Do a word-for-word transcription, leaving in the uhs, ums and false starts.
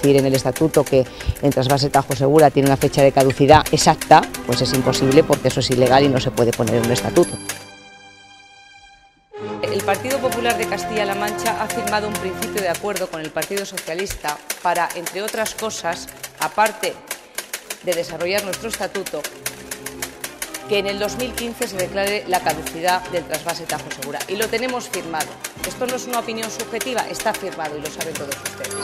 decir en el estatuto que en Trasvase Tajo Segura tiene una fecha de caducidad exacta, pues es imposible porque eso es ilegal y no se puede poner en un estatuto. El Partido Popular de Castilla-La Mancha ha firmado un principio de acuerdo con el Partido Socialista para, entre otras cosas, aparte de desarrollar nuestro estatuto, que en el dos mil quince se declare la caducidad del Trasvase Tajo Segura. Y lo tenemos firmado. Esto no es una opinión subjetiva, está firmado y lo saben todos ustedes.